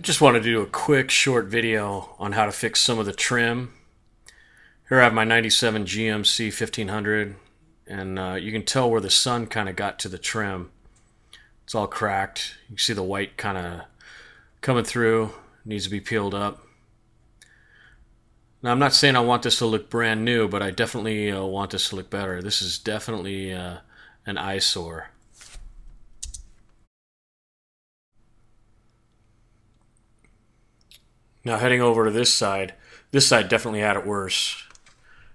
I just wanted to do a quick short video on how to fix some of the trim. Here I have my 97 GMC 1500, and you can tell where the sun kind of got to the trim. It's all cracked. You can see the white kind of coming through. It needs to be peeled up. Now I'm not saying I want this to look brand new, but I definitely want this to look better. This is definitely an eyesore. Now heading over to this side definitely had it worse.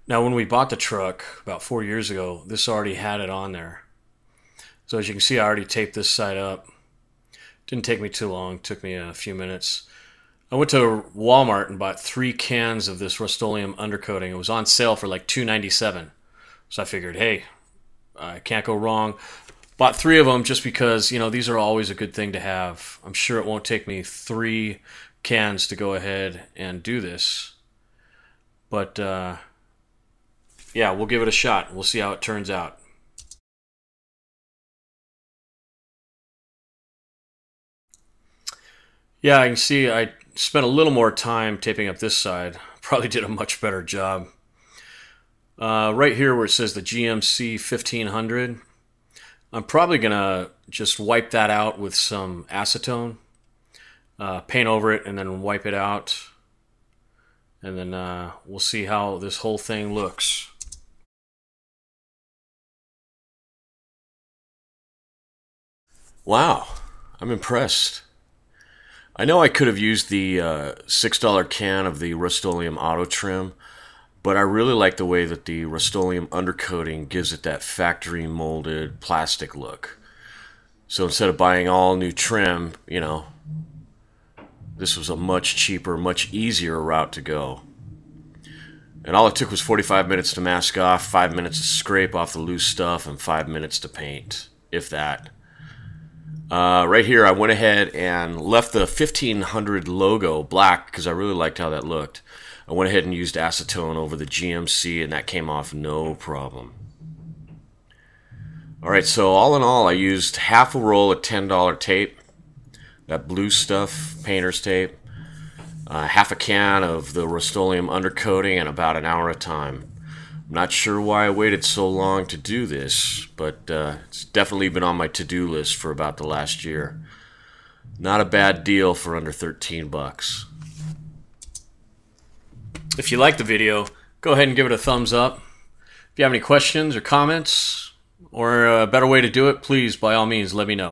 Now when we bought the truck about 4 years ago, this already had it on there. So as you can see, I already taped this side up. Didn't take me too long, took me a few minutes. I went to Walmart and bought 3 cans of this Rust-Oleum undercoating. It was on sale for like $2.97. So I figured, hey, I can't go wrong. Bought 3 of them just because, you know, these are always a good thing to have. I'm sure it won't take me 3 cans to go ahead and do this, but yeah, we'll give it a shot. We'll see how it turns out. Yeah, I can see I spent a little more time taping up this side. Probably did a much better job. Right here where it says the GMC 1500, I'm probably gonna just wipe that out with some acetone. Paint over it and then wipe it out, and then we'll see how this whole thing looks. Wow, I'm impressed. I know I could have used the $6 can of the Rust-Oleum Auto Trim, but I really like the way that the Rust-Oleum undercoating gives it that factory molded plastic look. So instead of buying all new trim, you know, this was a much cheaper, much easier route to go. And all it took was 45 minutes to mask off, 5 minutes to scrape off the loose stuff, and 5 minutes to paint, if that. Right here, I went ahead and left the 1500 logo black because I really liked how that looked. I went ahead and used acetone over the GMC, and that came off no problem. Alright, so all in all, I used half a roll of $10 tape, that blue stuff, painter's tape, half a can of the Rust-Oleum undercoating, and about an hour of time. I'm not sure why I waited so long to do this, but it's definitely been on my to-do list for about the last year. Not a bad deal for under 13 bucks. If you like the video, go ahead and give it a thumbs up. If you have any questions or comments, or a better way to do it, please, by all means, let me know.